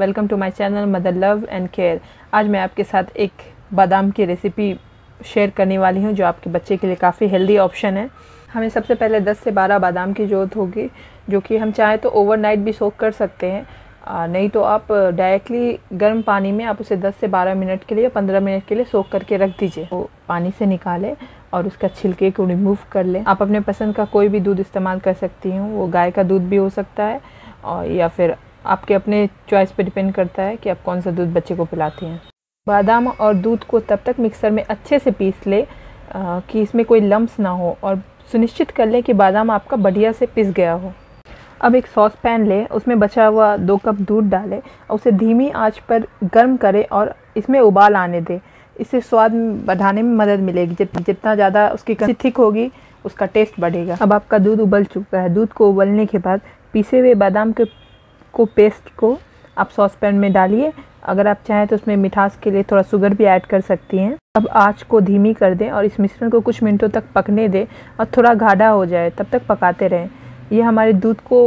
Welcome to my channel mother love and care. आज मैं आपके साथ एक बादाम की रेसिपी शेयर करने वाली हूँ जो आपके बच्चे के लिए काफ़ी हेल्दी ऑप्शन है। हमें सबसे पहले 10 से 12 बादाम की ज़रूरत होगी, जो कि हम चाहे तो ओवरनाइट भी सोक कर सकते हैं, नहीं तो आप डायरेक्टली गर्म पानी में आप उसे 10 से 12 मिनट के लिए 15 मिनट के लिए सोक करके रख दीजिए। वो पानी से निकालें और उसका छिलके को रिमूव कर लें। आप अपने पसंद का कोई भी दूध इस्तेमाल कर सकती हूँ, वो गाय का दूध भी हो सकता है और या फिर आपके अपने चॉइस पर डिपेंड करता है कि आप कौन सा दूध बच्चे को पिलाती हैं। बादाम और दूध को तब तक मिक्सर में अच्छे से पीस ले कि इसमें कोई लम्स ना हो, और सुनिश्चित कर लें कि बादाम आपका बढ़िया से पिस गया हो। अब एक सॉस पैन लें, उसमें बचा हुआ 2 कप दूध डालें और उसे धीमी आंच पर गर्म करें और इसमें उबाल आने दें। इससे स्वाद बढ़ाने में मदद मिलेगी। जितना ज़्यादा उसकी कंसिस्टेंसी थिक होगी उसका टेस्ट बढ़ेगा। अब आपका दूध उबल चुका है। दूध को उबलने के बाद पीसे हुए बादाम को पेस्ट को आप सॉस पैन में डालिए। अगर आप चाहें तो उसमें मिठास के लिए थोड़ा शुगर भी ऐड कर सकती हैं। अब आंच को धीमी कर दें और इस मिश्रण को कुछ मिनटों तक पकने दें और थोड़ा गाढ़ा हो जाए तब तक पकाते रहें। यह हमारे दूध को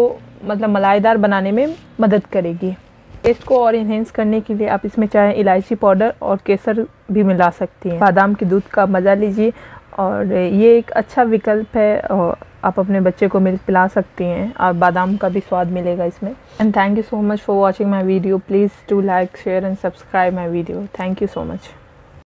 मतलब मलाईदार बनाने में मदद करेगी। टेस्ट को और इन्हेंस करने के लिए आप इसमें चाहें इलायची पाउडर और केसर भी मिला सकती हैं। बादाम के दूध का मज़ा लीजिए और ये एक अच्छा विकल्प है और आप अपने बच्चे को मिल्क पिला सकती हैं और बादाम का भी स्वाद मिलेगा इसमें। And thank you so much for watching my video. Please do like, share and subscribe my video. Thank you so much.